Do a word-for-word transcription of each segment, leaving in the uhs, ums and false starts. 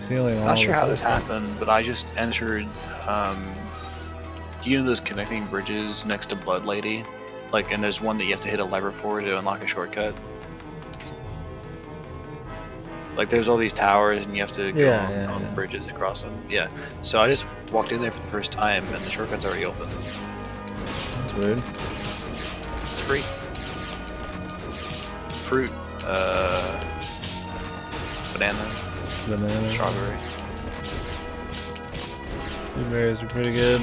Sealing all Not sure how this happened, but I just entered. Um, you know those connecting bridges next to Blood Lady, like, and there's one that you have to hit a lever for to unlock a shortcut. Like, there's all these towers, and you have to go yeah, on, yeah, on yeah. bridges to cross them. Yeah. So I just walked in there for the first time, and the shortcut's already open. That's weird. It's free. Fruit. Uh. Banana. Banana. Strawberry. Blueberries are pretty good.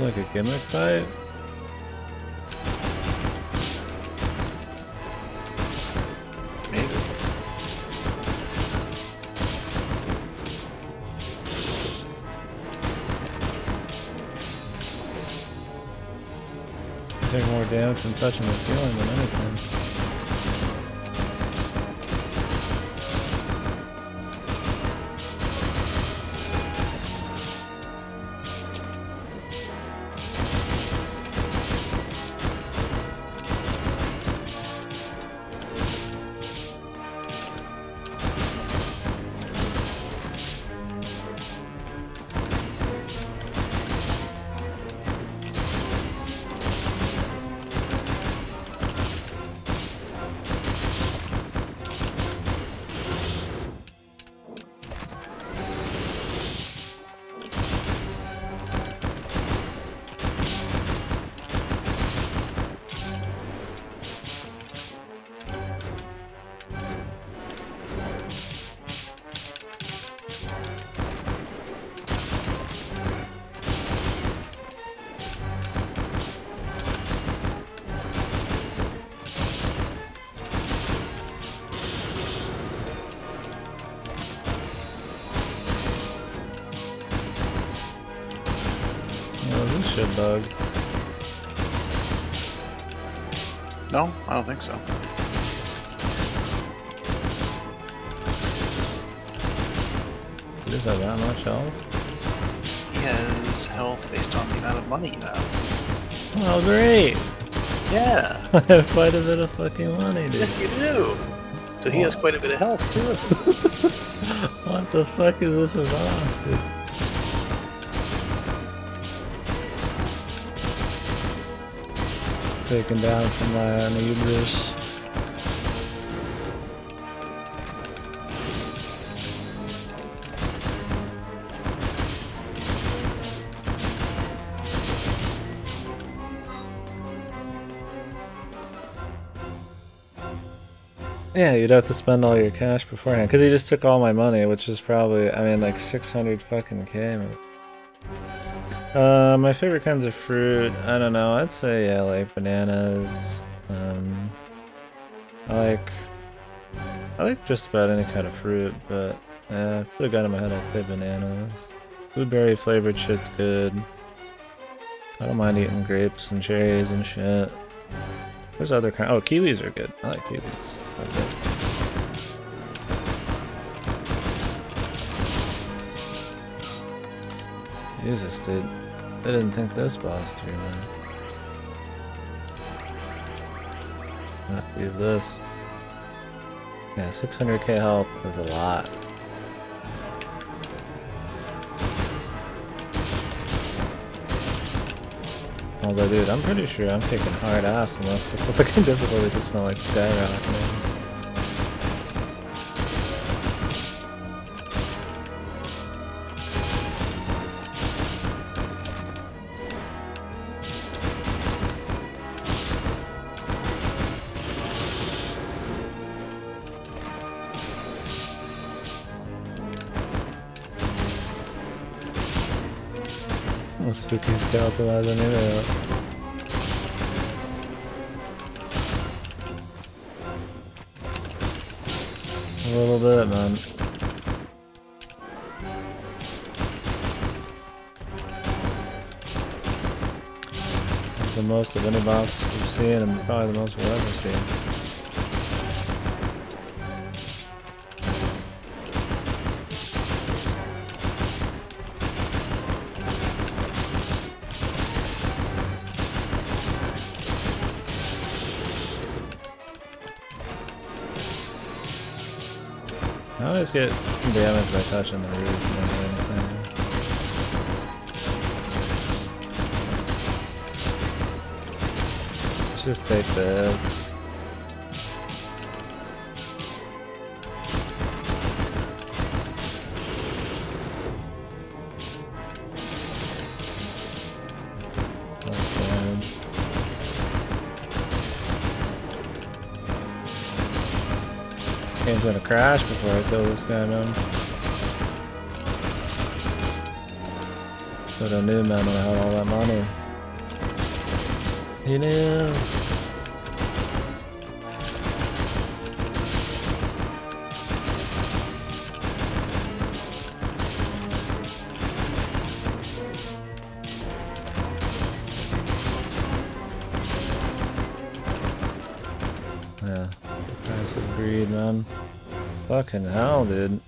Like a gimmick fight? Maybe. Take more damage from touching the ceiling than anything. Shit bug. No, I don't think so. He does have that much health? He has health based on the amount of money now. Oh, great! Yeah! I have quite a bit of fucking money, dude. Yes, you do! So what? He has quite a bit of health, too. What the fuck is this about, dude? Taken down from my Nebris. Yeah, you'd have to spend all your cash beforehand, because he just took all my money, which is probably, I mean, like six hundred fucking K. Maybe. Uh, my favorite kinds of fruit, I don't know, I'd say, yeah, like bananas, um, I like, I like just about any kind of fruit, but, uh, if I put a gun in my head, I'd say bananas. Blueberry flavored shit's good. I don't mind eating grapes and cherries and shit. There's other kind, oh, kiwis are good, I like kiwis. Okay. Jesus, dude. I didn't think this boss through, man. I have to use this. Yeah, six hundred K health is a lot. Although, dude, I'm pretty sure I'm kicking hard ass unless the fucking difficulty just went like skyrocketing. This freaking skeleton out of nowhere. A little bit, man. This is the most of any boss we've seen, and probably the most we'll ever see. I always get damaged by touching the roof more than anything. Let's just take this. Game's gonna crash before I kill this guy, man. But I knew, man, when I had all that money. He knew. Man. Fucking hell, dude.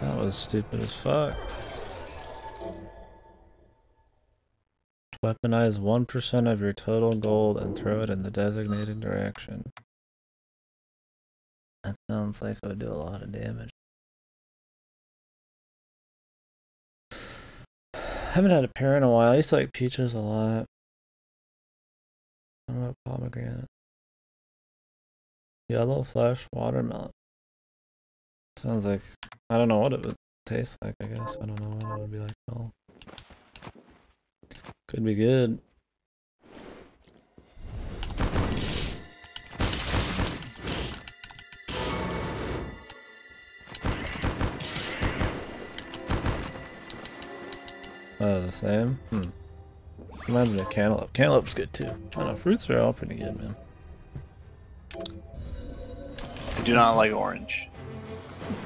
That was stupid as fuck. Weaponize one percent of your total gold and throw it in the designated direction. That sounds like it would do a lot of damage. I haven't had a pear in a while. I used to like peaches a lot. About pomegranate, yellow flesh watermelon. Sounds like I don't know what it would taste like. I guess I don't know what it would be like. No, could be good. Oh, the same. Hmm. Reminds me of cantaloupe. Cantaloupe's good too. I don't know, fruits are all pretty good, man. I do not like orange.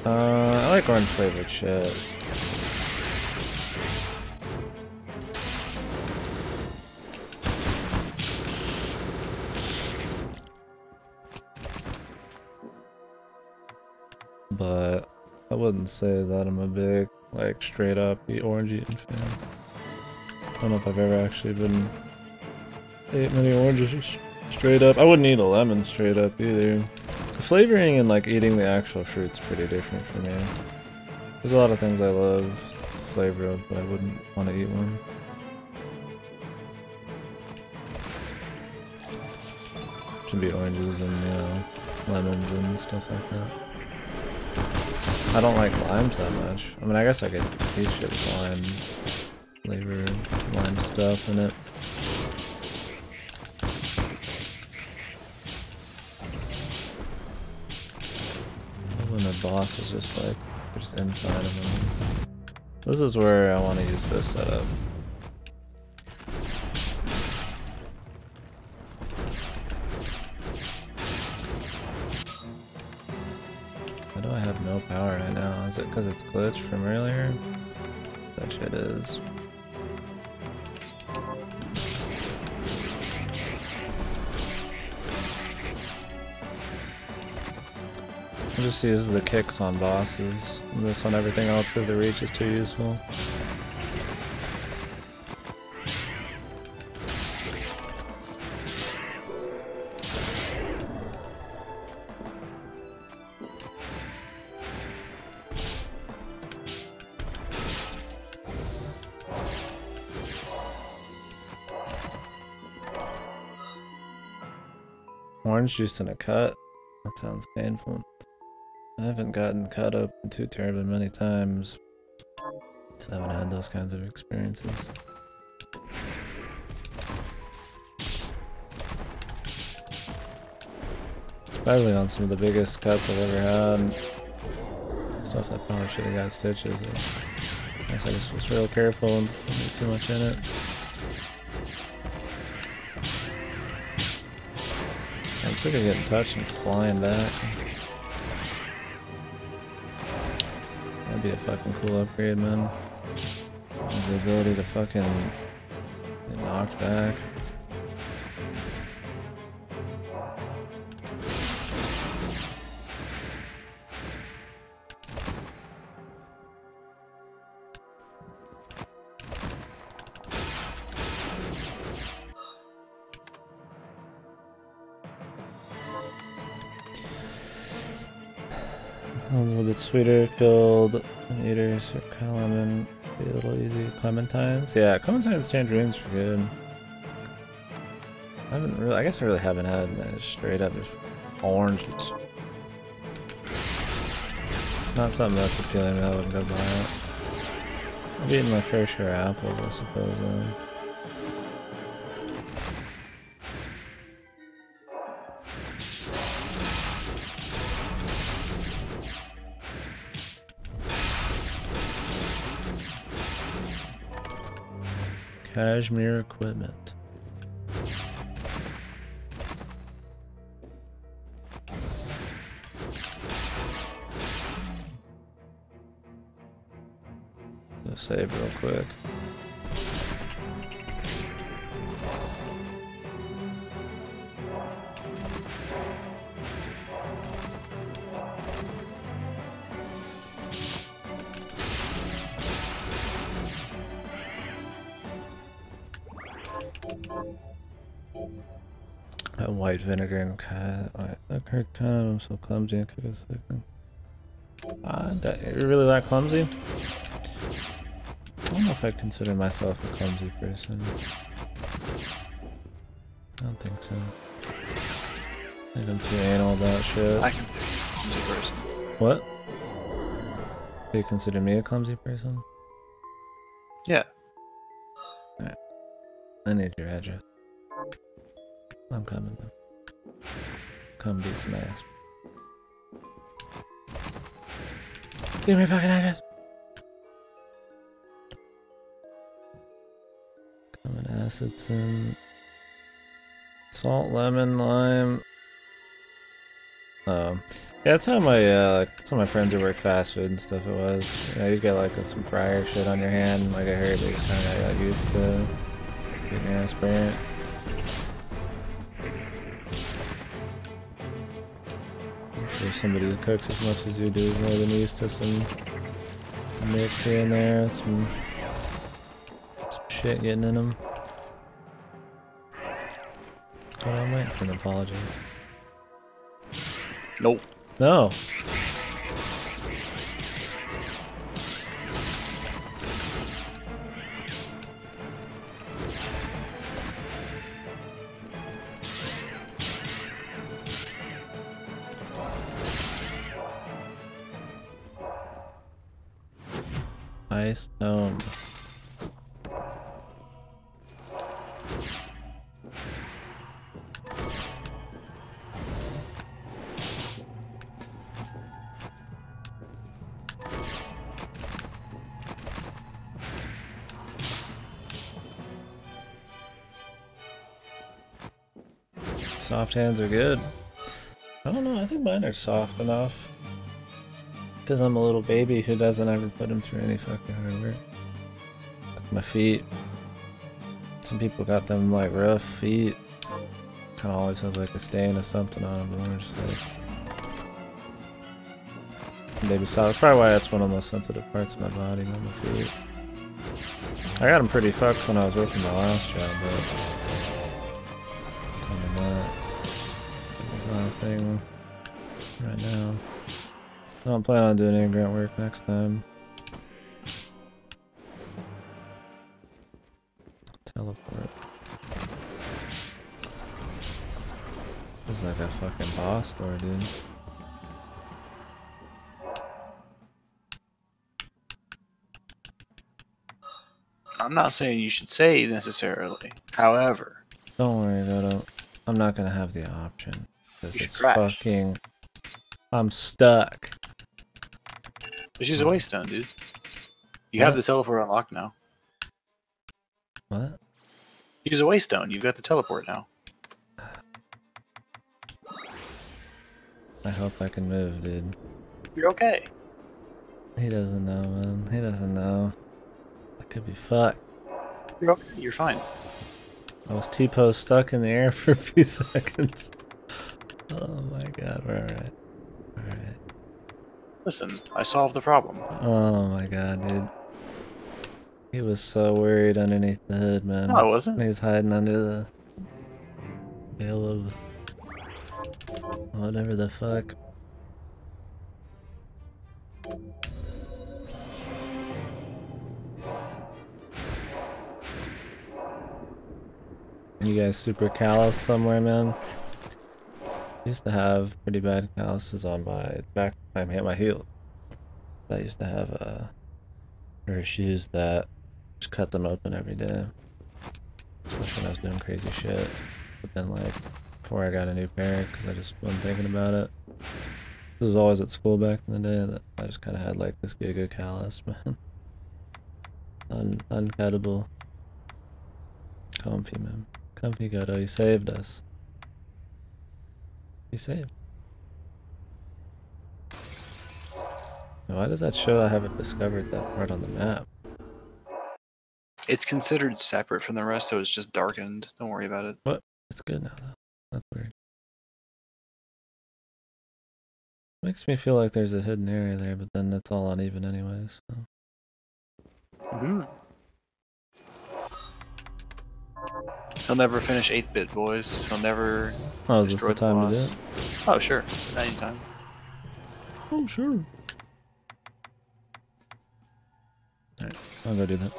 Uh, I like orange flavored shit. But I wouldn't say that I'm a big, like, straight up orange eating fan. I don't know if I've ever actually been ate many oranges straight up. I wouldn't eat a lemon straight up either. Flavoring and like eating the actual fruit's pretty different for me. There's a lot of things I love the flavor of, but I wouldn't want to eat one. It should be oranges and, you know, lemons and stuff like that. I don't like limes that much. I mean, I guess I could eat shit with lime. Flavor lime stuff in it. When the boss is just like just inside of him. This is where I want to use this setup. Why do I have no power right now? Is it because it's glitched from earlier? That shit is. Just use the kicks on bosses, and this on everything else because the reach is too useful. Orange juice and a cut? That sounds painful. I haven't gotten cut up too terribly many times, so I haven't had those kinds of experiences. It's probably on some of the biggest cuts I've ever had. It's stuff that probably should have got stitches. I guess I just was real careful and didn't get too much in it. I'm still gonna get touched and flying back. That'd be a fucking cool upgrade, man. The ability to fucking get knocked back. A little bit sweeter build. Eaters or Calamon. Be a little easy. Clementines. Yeah, Clementines, Tangerines are good. I haven't really. I guess I really haven't had man, straight up just oranges. It's not something that's appealing. I wouldn't go buy it. I've eaten my fair share of apples, I suppose. Though. Cashmere equipment. Let's save real quick. White vinegar and cut. Right. That hurt kind of. I'm so clumsy. I could have You're really that clumsy? I don't know if I consider myself a clumsy person. I don't think so. I think I'm too anal about shit. I consider you a clumsy person. What? Do you consider me a clumsy person? Yeah. Alright. I need your address. I'm coming though. Come be some ass. Give me fucking address. Coming acids in. Salt, lemon, lime. Oh. Yeah, that's how my uh like some of my friends who work fast food and stuff it was. You know, you got like some fryer shit on your hand, like I heard they just kinda got used to getting your ass burnt. Somebody who cooks as much as you do is more than used to some mix here and there, some, some shit getting in them. Oh, I'm waiting for an apology. Nope. No. Ice Dome. Soft hands are good. I don't know, I think mine are soft enough. Because I'm a little baby who doesn't ever put them through any fucking hard work. Like my feet. Some people got them like rough feet. Kind of always have like a stain or something on them. But I'm just like baby solid. That's probably why that's one of the most sensitive parts of my body, not my feet. I got them pretty fucked when I was working my last job, but other than that, that's not a thing right now. I don't plan on doing any grunt work next time. Teleport. This is like a fucking boss door, dude. I'm not saying you should say necessarily. However, don't worry about it. I'm not gonna have the option. Because it's crash. Fucking. I'm stuck. Just use a waystone, dude. You what? have the teleport unlocked now. What? Use a waystone. You've got the teleport now. I hope I can move, dude. You're okay. He doesn't know, man. He doesn't know. I could be fucked. You're okay. You're fine. I was T-pose stuck in the air for a few seconds. Oh my god, we're alright. Alright. Listen, I solved the problem. Oh my god, dude. He was so worried underneath the hood, man. No, I wasn't. He was hiding under the veil of whatever the fuck. You guys super callous somewhere, man? Used to have pretty bad calluses on my back. I mean, my heel. I used to have a uh, pair of shoes that just cut them open every day. Especially when I was doing crazy shit. But then, like, before I got a new pair, because I just wasn't thinking about it. This was always at school back in the day. That I just kind of had like this giga callus, man. Un uncuttable, comfy, man. Comfy Godo, he saved us. He saved. Why does that show I haven't discovered that part on the map? It's considered separate from the rest, so it's just darkened. Don't worry about it. What? It's good now, though. That's weird. Makes me feel like there's a hidden area there, but then it's all uneven anyway, so... Mm-hmm. He'll never finish eight bit, boys. He'll never. Oh, is this the time to do it? Oh, sure. At any time. Oh, sure. Alright, I'll go do that.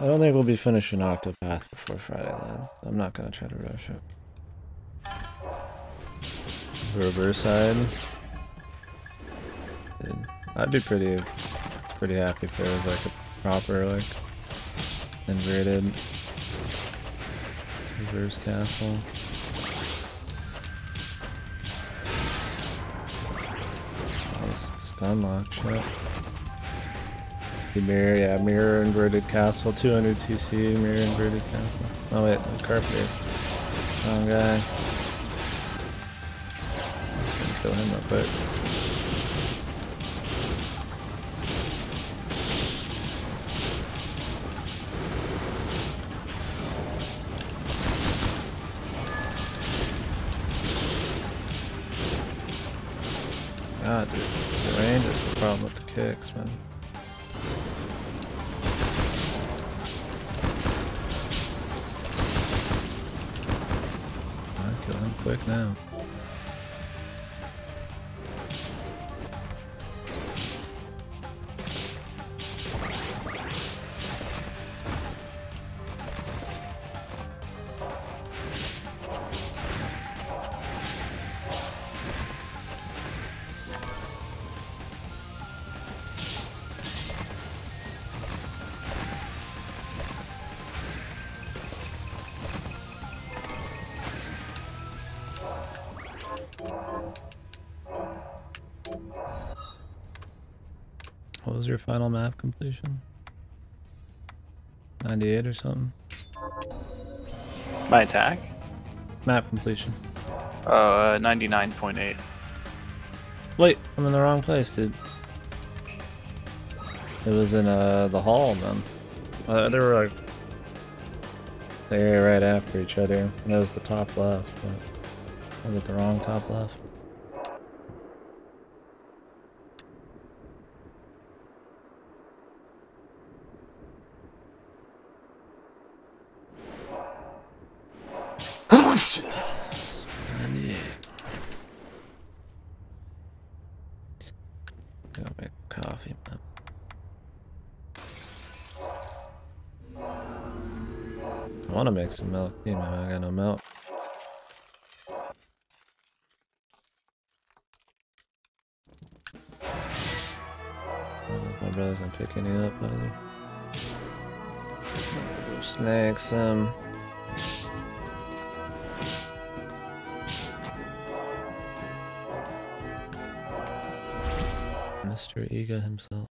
I don't think we'll be finishing Octopath before Friday, then. I'm not gonna try to rush it. Reverse side. Dude, I'd be pretty. Pretty happy if there was like a proper like inverted reverse castle. Nice stun lock shot. The mirror, yeah, mirror inverted castle, two hundred C C, mirror inverted castle. Oh wait, the carpenter. Wrong guy. I'm just gonna kill him real quick. God, dude, the range is the problem with the kicks, man. I'll kill him quick now. What was your final map completion? ninety-eight or something? My attack? Map completion. Oh, uh, ninety-nine point eight. Wait, I'm in the wrong place, dude. It was in uh, the hall, man. Uh, they were like... They were right after each other. And that was the top left, but... I was at the wrong top left. I want to make some milk. You know, I got no milk. My brother's gonna pick any up either. Snag some. alter ego himself.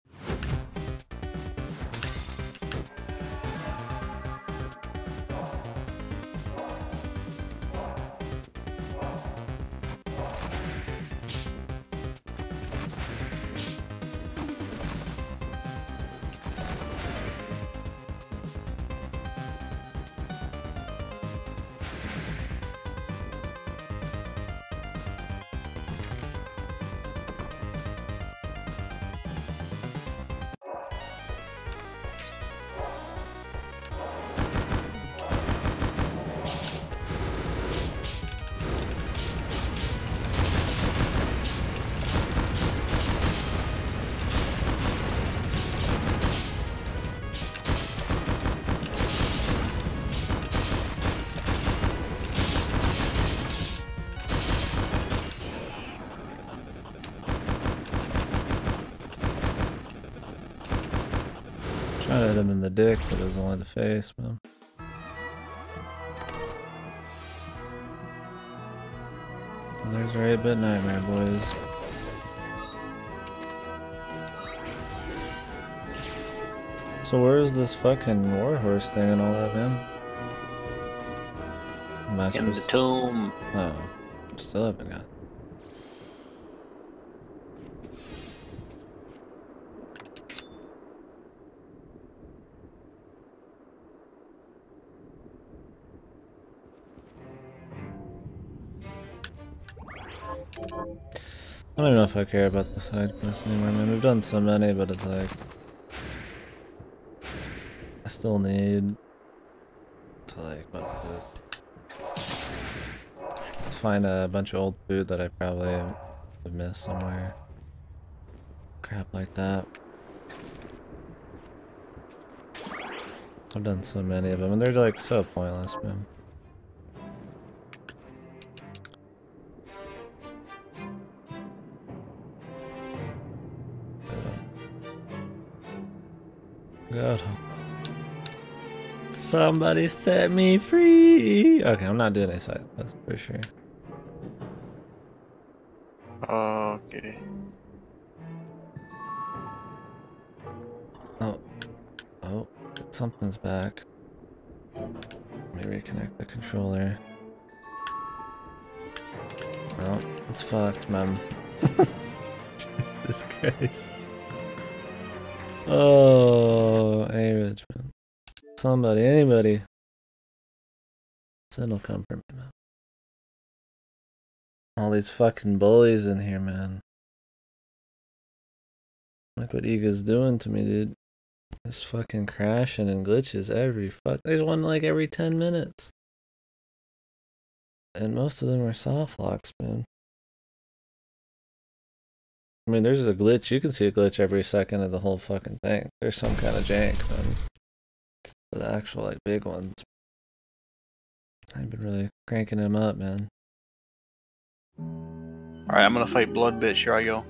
I hit him in the dick, but it was only the face, man. And there's our eight-bit nightmare, boys. So where's this fucking warhorse thing and all that, man? In the tomb. Oh, still haven't got. I don't know if I care about the side quests anymore. I mean, we've done so many, but it's like I still need to like find a bunch of old food that I probably have missed somewhere. Crap like that. I've done so many of them, and they're like so pointless, man. God. Somebody set me free. Okay, I'm not doing a side quest for sure. Okay. Oh, oh, something's back. Let me reconnect the controller. Oh, it's fucked, man. Jesus Christ. Oh, hey, Richmond. Somebody, anybody. Sin will come for me, man. All these fucking bullies in here, man. Look what Ego's doing to me, dude. It's fucking crashing and glitches every fuck. There's one like every ten minutes. And most of them are soft locks, man. I mean, there's a glitch. You can see a glitch every second of the whole fucking thing. There's some kind of jank, man. But the actual, like, big ones. I've been really cranking them up, man. Alright, I'm gonna fight Blood Bitch. Here I go.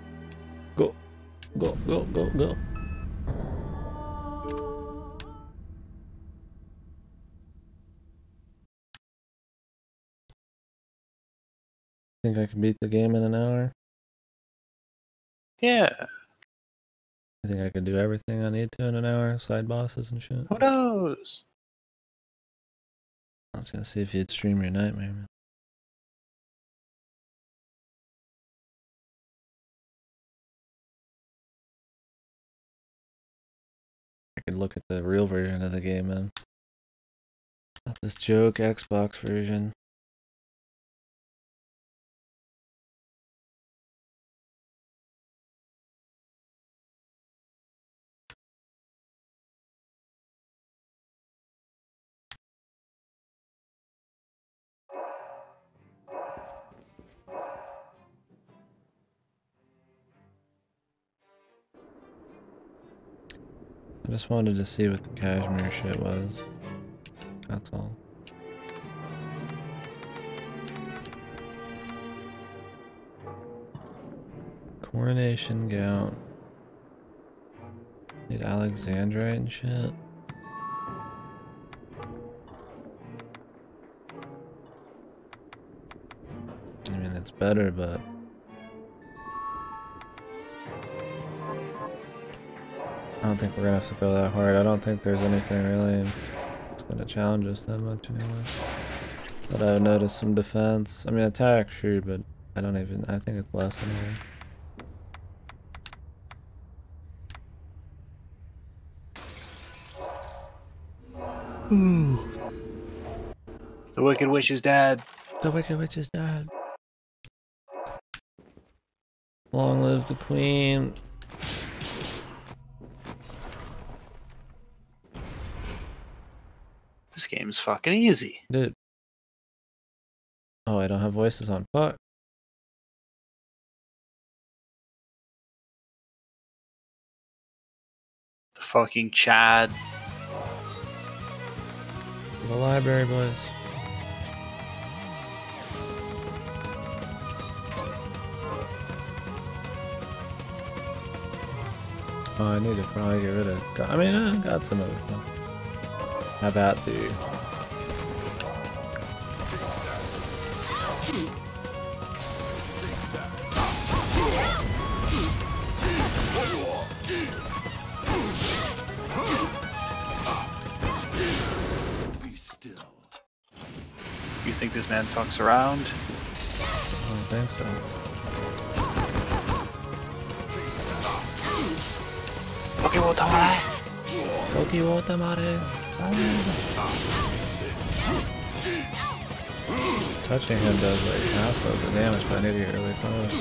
Go. Go, go, go, go. Think I can beat the game in an hour? Yeah. I think I can do everything I need to in an hour, side bosses and shit. Who knows? I was gonna see if you'd stream your nightmare, man. I could look at the real version of the game, man. Not this joke Xbox version. I just wanted to see what the cashmere shit was. That's all. Coronation gown. Need Alexandrite and shit. I mean, it's better, but don't think we're gonna have to go that hard. I don't think there's anything really that's gonna challenge us that much anyway. But I've noticed some defense. I mean attack, sure, but I don't even, I think it's less anyway. Ooh. The Wicked Witch is dead. The Wicked Witch is dead. Long live the Queen. This game's fucking easy. Dude. Oh, I don't have voices on. Fuck. The fucking Chad. The library, boys. Oh, I need to probably get rid of God. I mean, I got some other stuff. How about the... You think this man fucks around? I don't think so. Toki wo tamare! Toki wo tamare! Touching him does like half loads of damage, but I need to get really close.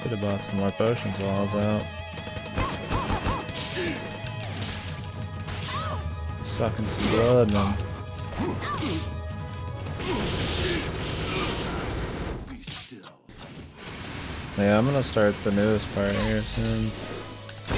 Could have bought some more potions while I was out. Sucking some blood, man. Yeah, I'm gonna start the newest part here soon. I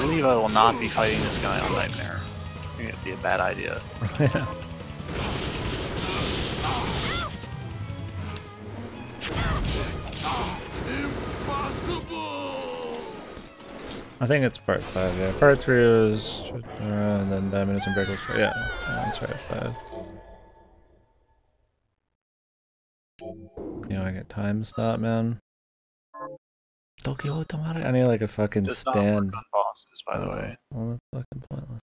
believe I will not be fighting this guy on Nightmare. I think it'd be a bad idea. Yeah. I think it's part five, yeah. Part three is... Uh, and then Diamonds and Breakers. Yeah, that's right, five. You know, I get time stop, man. Tokyo Tamara. I need like a fucking just stand. Not work on bosses, by oh, the way. Well, that's fucking pointless.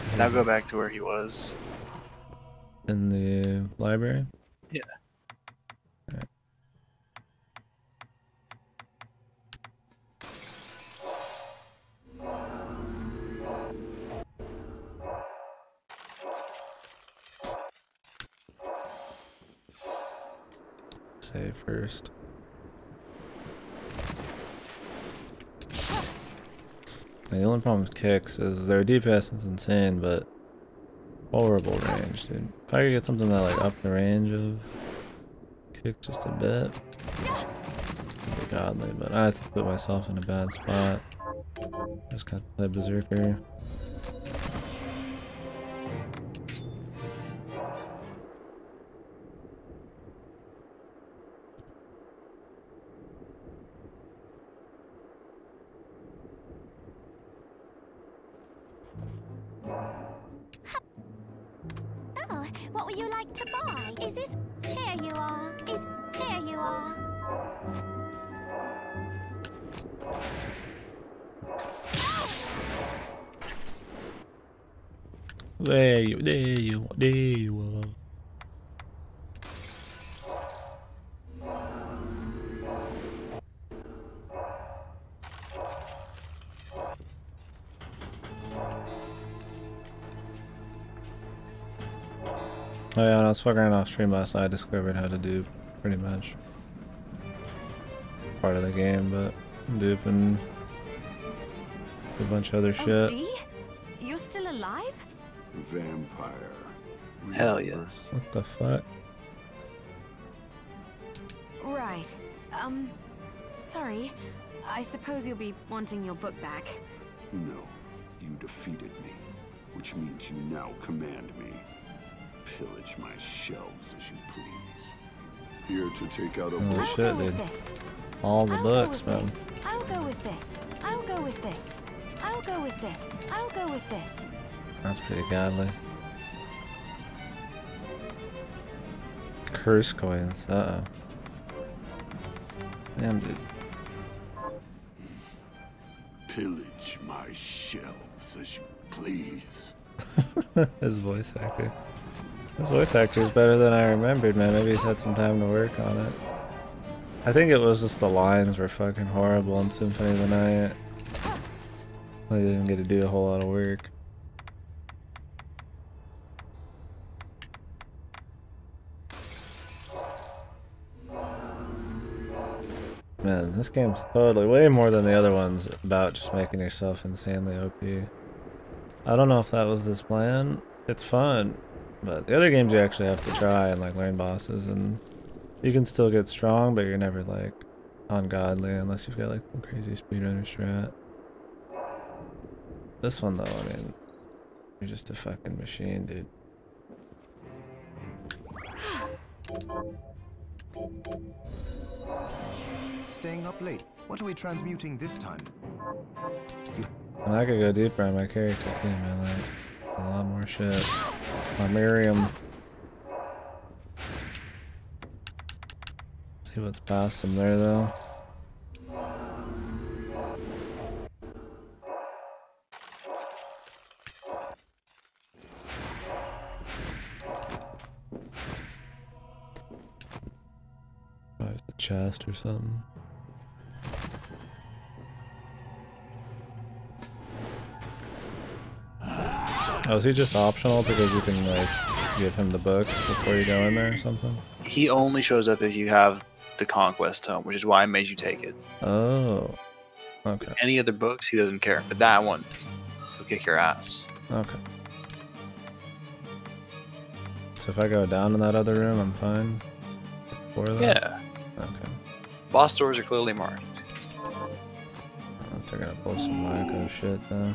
Huh? Now go back to where he was. In the library? Yeah. Save first. The only problem with kicks is their D P S is insane, but horrible range, dude. If I could get something that like up the range of kicks just a bit, it'd be godly. But I have to put myself in a bad spot. Just got to play Berserker. There you, there you, there you are. Oh yeah, when I was fucking off stream last night, I discovered how to dupe pretty much part of the game, but dupe and a bunch of other shit. L D? You're still alive? Vampire. Hell yes. What the fuck? Right. Um, sorry. I suppose you'll be wanting your book back. No. You defeated me, which means you now command me. pillage my shelves as you please. Here to take out a oh, shit, dude. All the I'll books, man. This. I'll go with this. I'll go with this. I'll go with this. I'll go with this. That's pretty godly. Curse coins. Uh oh. Damn, dude. Pillage my shelves as you please. His voice actor. His voice actor is better than I remembered, man. Maybe he's had some time to work on it. I think it was just the lines were fucking horrible in Symphony of the Night. Well, he didn't get to do a whole lot of work. Man, this game's totally way more than the other ones about just making yourself insanely O P. I don't know if that was this plan. It's fun, but the other games you actually have to try and like learn bosses, and you can still get strong, but you're never like ungodly unless you've got like some crazy speedrunner strat. This one though, I mean, you're just a fucking machine, dude. Staying up late. What are we transmuting this time? And I could go deeper on my character too, man. Like, a lot more shit. My Miriam. See what's past him there, though. Probably the chest or something. Oh, is he just optional because you can like give him the books before you go in there or something? He only shows up if you have the Conquest Tome, which is why I made you take it. Oh, okay. With any other books, he doesn't care, but that one, he'll kick your ass. Okay. So if I go down in that other room, I'm fine? Before that? Yeah. Okay. Boss doors are clearly marked. They're gonna pull some Michael shit though.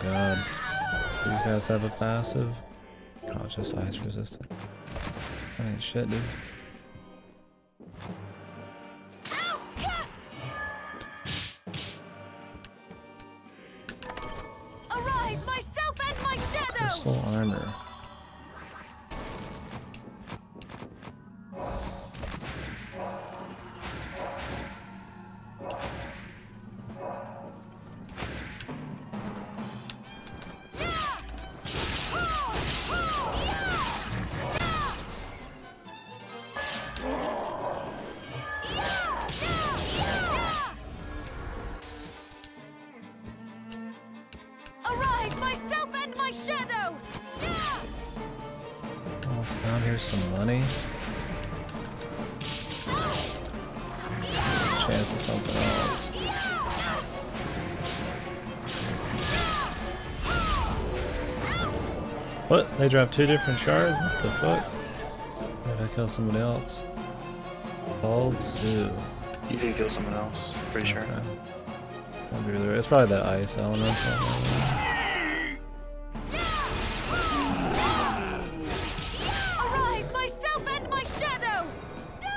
God. Do these guys have a passive? Oh, it's just ice resistant. That ain't shit, dude. Arise, myself and my shadow! Crystal armor. What? They dropped two different shards? What the fuck? Why did I kill someone else? Bald Sue. You did kill someone else, pretty sure. Okay. I'll be really right. It's probably that ice element. Arise, myself and my shadow! No!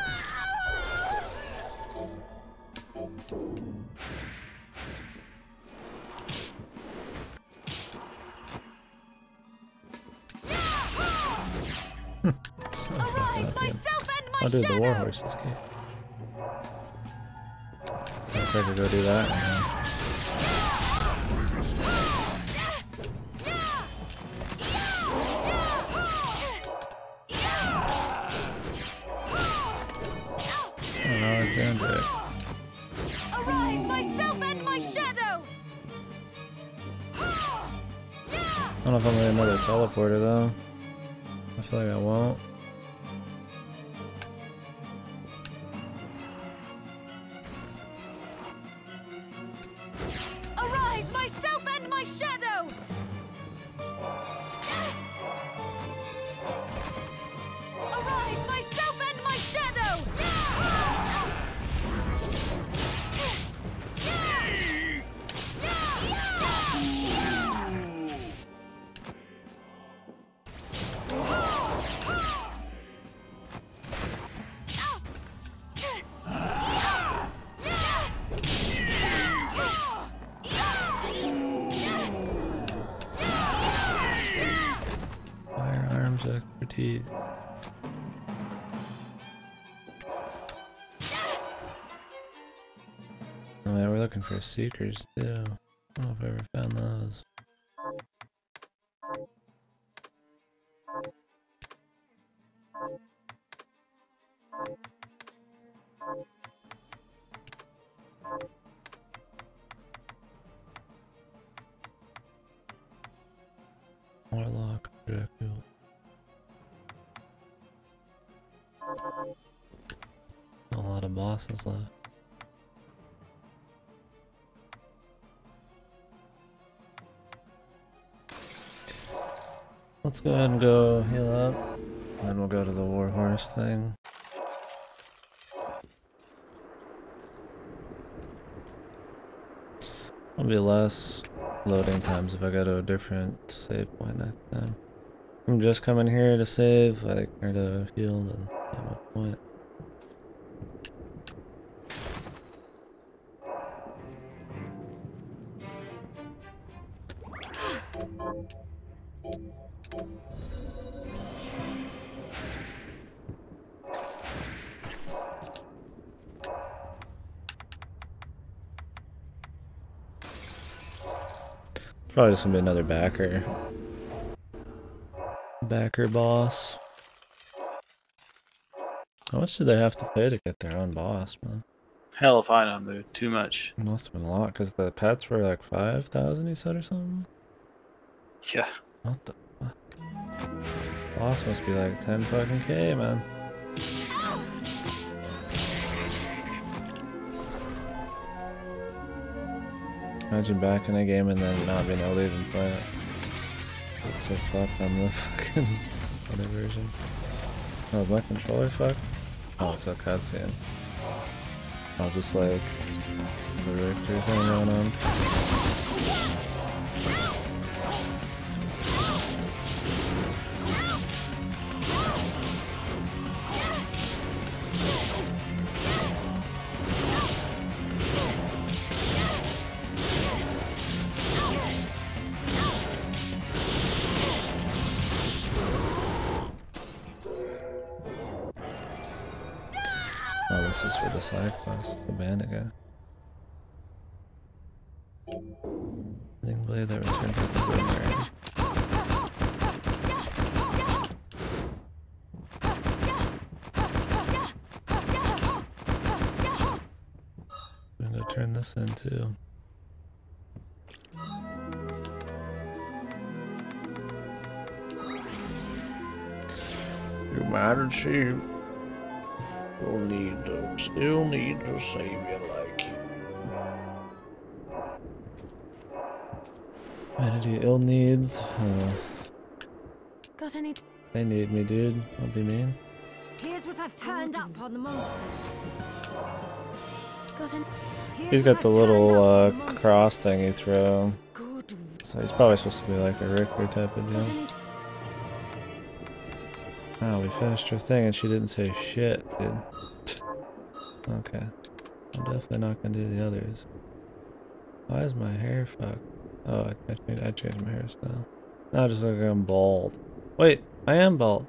I'll do the war horses. Okay. I guess I could go do that. I don't know what I'm doing today. I don't know if I'm gonna get another teleporter though. I feel like I won't. Arise, myself and my shadow! There's expertise. Oh yeah, we're looking for seekers too. I don't know if I ever found those. Warlock, Dracula. A lot of bosses left. Let's go ahead and go heal up, then we'll go to the warhorse thing. It'll be less loading times if I go to a different save point next time. I'm just coming here to save, like, or to heal, and not my point. Probably just gonna be another backer. Backer boss. How much do they have to pay to get their own boss, man? Hell if I know, dude. Too much. It must have been a lot, because the pets were like five thousand, you said, or something? Yeah. What the fuck? Boss must be like ten fucking K, man. Imagine back in a game and then not being able to even play it. It's so fucked on the fucking other version. Oh, is my controller fucked? Oh, it's a cutscene. I was just like, the Richter thing going on. Side quest, the bandit guy. I think Blade that returned to the boomerang. I'm gonna turn this in too. You mattered sheep. We'll need to, still need to save you like you. Vanity ill needs. Uh, Got any? They need me, dude. I'll be mean. Here's what I've turned up on the monsters. Got an, he's got the little uh, cross thing you throw. Good. So he's probably supposed to be like a Richter type of deal. Oh, we finished her thing and she didn't say shit, dude. Okay. I'm definitely not gonna do the others. Why is my hair fucked? Oh, I, I, I changed my hairstyle. Now I just look like I'm bald. Wait, I am bald.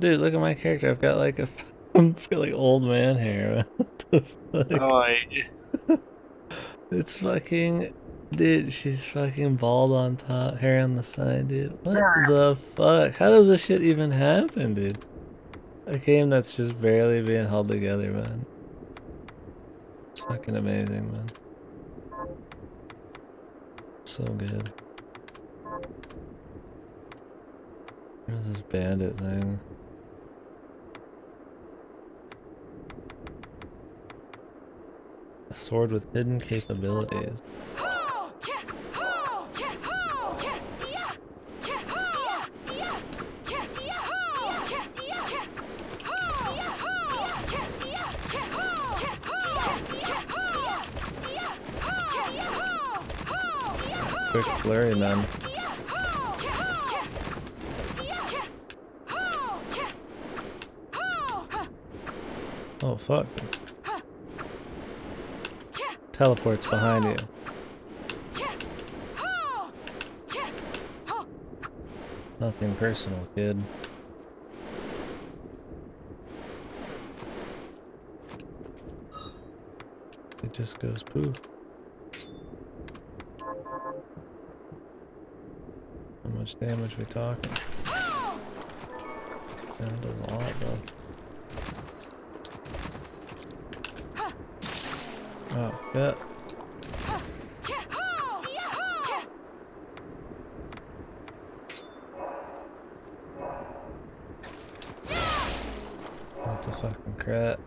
Dude, look at my character. I've got like a I'm feeling old man hair. What the fuck? Oh, it's fucking... Dude, she's fucking bald on top, hair on the side, dude. What the fuck? How does this shit even happen, dude? A game that's just barely being held together, man. It's fucking amazing, man. So good. Where's this bandit thing? A sword with hidden capabilities. Quick flurry, man. Oh fuck. Teleports behind you. Nothing personal, kid. It just goes poof. How much damage we talking? Yeah, it does a lot, though. Oh, yeah. That's a fucking crit.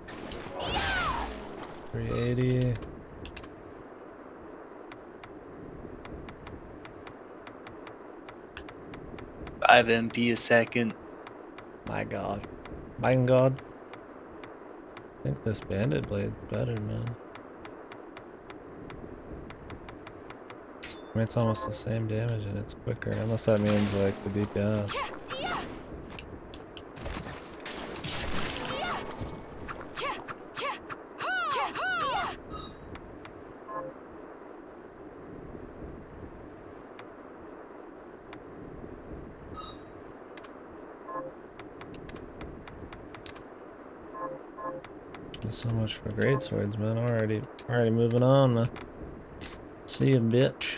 three eighty. five M P a second. My god. My god. I think this bandit blade's better, man. I mean, it's almost the same damage and it's quicker, unless that means like the D P S. There's so much for great swords, man. Already, already moving on, man. See ya, bitch.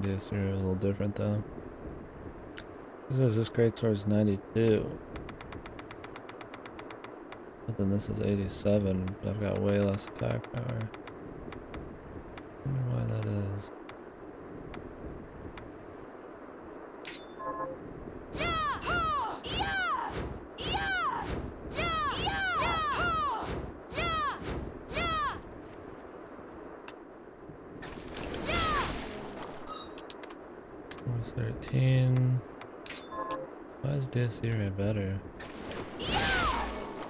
This year is a little different though. This is this greatsword's ninety-two. But then this is eighty-seven, but I've got way less attack power. I wonder why that is. thirteen. Why is D S E better?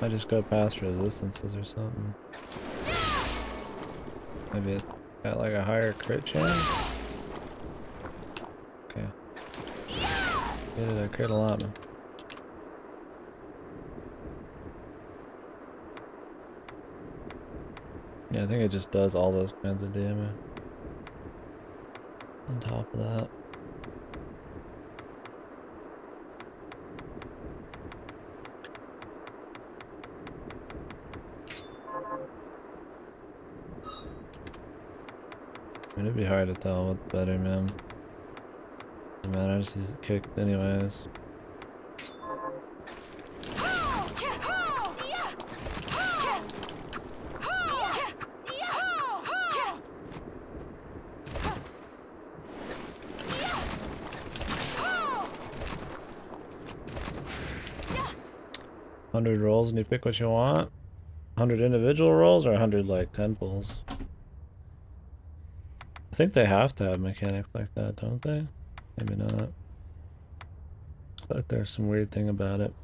I just go past resistances or something. Maybe it got like a higher crit chance? Okay. Did it, I crit a lot, man. Yeah, I think it just does all those kinds of damage. On top of that. It'd be hard to tell what's better, man. No matter, I just use the kick anyways. one hundred rolls and you pick what you want? one hundred individual rolls or one hundred like temples? I think they have to have mechanics like that, don't they? Maybe not. But there's some weird thing about it.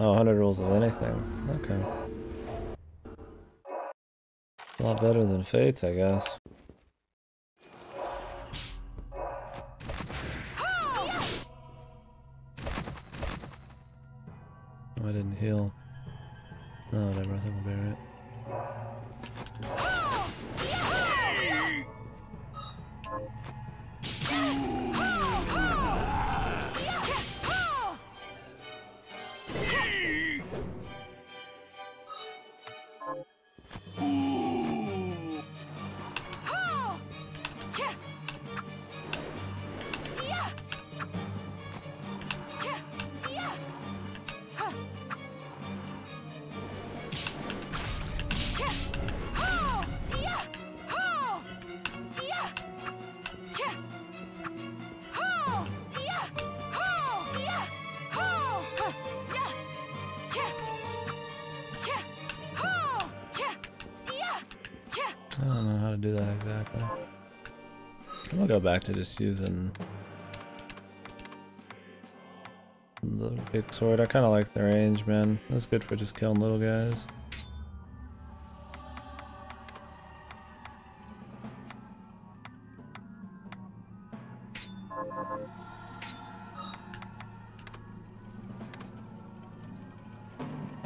Oh, one hundred rules of anything. Okay. A lot better than Fates, I guess. Oh, I didn't heal. No, whatever, I think we'll be right. back there. I'm gonna go back to just using the big sword. I kind of like the range, man. That's good for just killing little guys.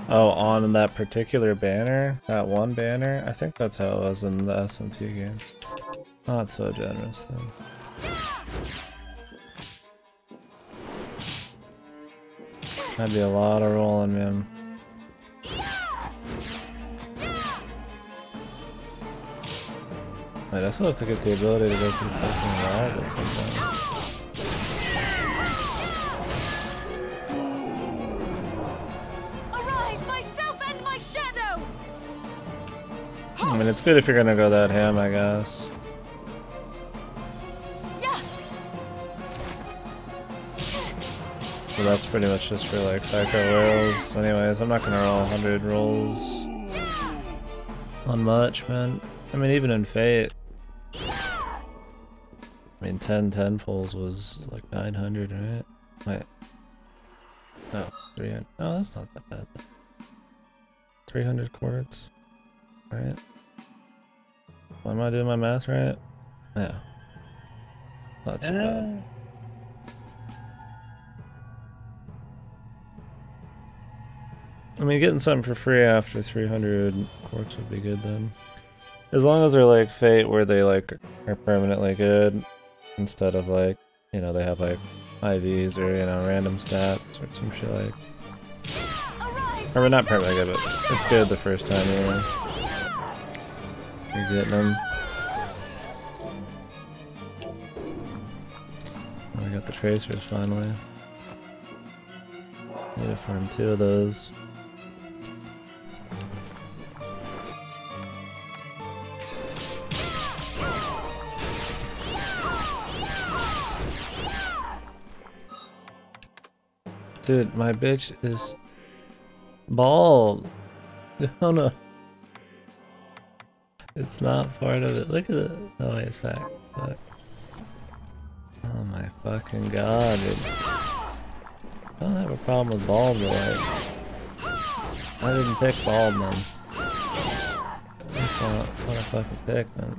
Oh, on that particular banner? That one banner? I think that's how it was in the S M T game. Not so generous, then. That'd be a lot of rolling, man. Wait, I still have to get the ability to go through fucking eyes at some point. I mean, it's good if you're gonna go that ham, I guess. Yeah. So that's pretty much just for like psycho rolls. Anyways, I'm not gonna roll one hundred rolls on much, man. I mean, even in Fate, I mean, ten ten pulls was like nine hundred, right? Wait. No, three hundred. No, that's not that bad. three hundred quarts. Alright. Am I doing my math right? Yeah. Not too bad. I mean, getting something for free after three hundred quarts would be good then. As long as they're like Fate where they like are permanently good instead of like, you know, they have like I Vs or, you know, random stats or some shit like. I mean, not permanently good, but it's good the first time anyway. You're getting them. Oh, I got the tracers finally. Need to farm two of those. Dude, my bitch is bald. Oh no. It's not part of it. Look at it. Oh wait, it's back. Fuck. Oh my fucking god, dude. I don't have a problem with bald, but like, I didn't pick bald, man. That's not what I fucking picked, man.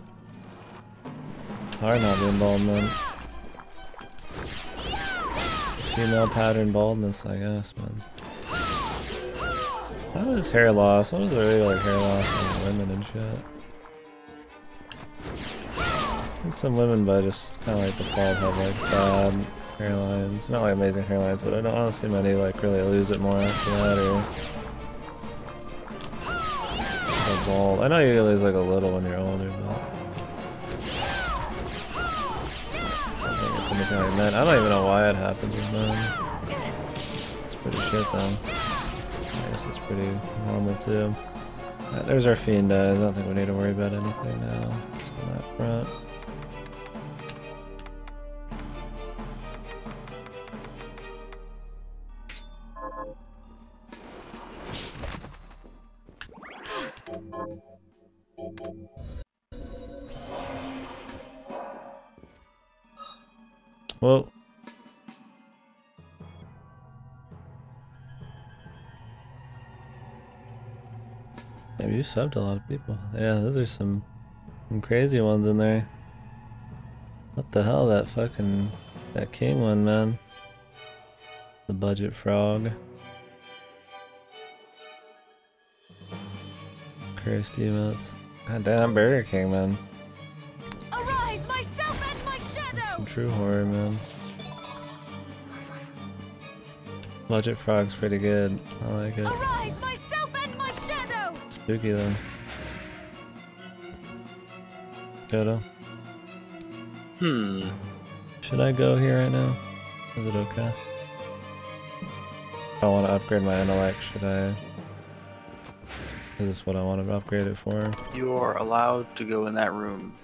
It's hard not being bald, man. Female pattern baldness, I guess, man. How is hair loss? What is the rate of hair loss in women and shit? I think some women by just kind of like the fall have like bad hairlines. Not like amazing hairlines, but I don't want to see many like really lose it more after that or, or bald. I know you lose like a little when you're older, but I don't think it's anything like that. I don't even know why it happens with men. It's pretty shit though. It's pretty normal too. Uh, there's our fiend eyes. I don't think we need to worry about anything now on that front. Well. Damn, you subbed a lot of people. Yeah, those are some, some crazy ones in there. What the hell, that fucking, that king one, man. The budget frog. Cursed emotes. God damn, Burger King, man. Arise, myself and my shadow. That's some true horror, man. Budget frog's pretty good. I like it. Arise, my spooky then. Gotta. Hmm. Should I go here right now? Is it okay? I want to upgrade my intellect. Should I? Is this what I want to upgrade it for? You are allowed to go in that room.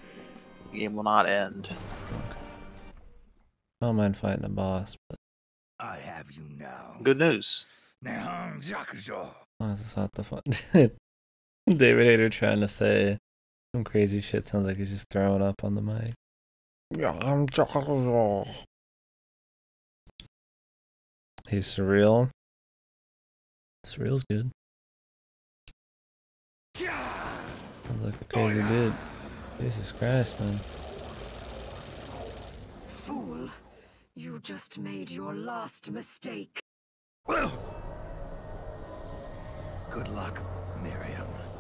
The game will not end. Okay. I don't mind fighting a boss, but I have you now. Good news. Now, Jakuzo. Why is this not the fun? David Hayter trying to say Some crazy shit sounds like he's just throwing up on the mic. Yeah, I'm Dracula. Hey, Surreal. Surreal's good. Sounds like a crazy dude. Jesus Christ, man. Fool, you just made your last mistake. Good luck, Miriam.